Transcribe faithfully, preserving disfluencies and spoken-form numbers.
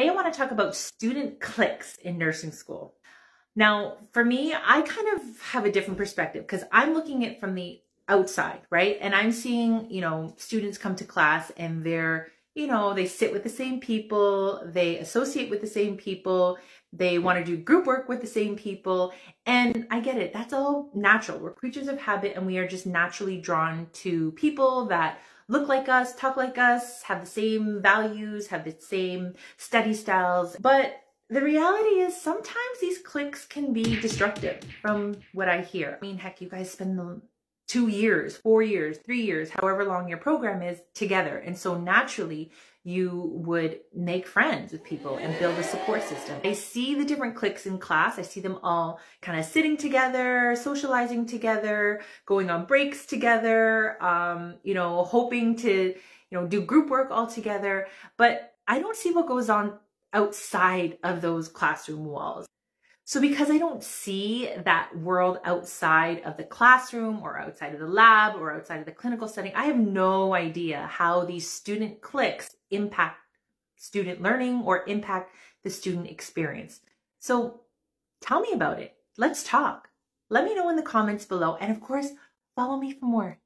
Today I want to talk about student cliques in nursing school. Now, for me, I kind of have a different perspective because I'm looking at it from the outside, right? And I'm seeing, you know, students come to class and they're, you know, they sit with the same people, they associate with the same people, they want to do group work with the same people. And I get it, that's all natural. We're creatures of habit and we are just naturally drawn to people that look like us, talk like us, have the same values, have the same study styles. But the reality is sometimes these cliques can be destructive from what I hear. I mean, heck, you guys spend the two years, four years, three years, however long your program is together. And so naturally you would make friends with people and build a support system. I see the different cliques in class. I see them all kind of sitting together, socializing together, going on breaks together, um, you know, hoping to, you know, do group work all together. But I don't see what goes on outside of those classroom walls. So because I don't see that world outside of the classroom or outside of the lab or outside of the clinical setting, I have no idea how these student cliques impact student learning or impact the student experience. So tell me about it. Let's talk. Let me know in the comments below. And of course, follow me for more.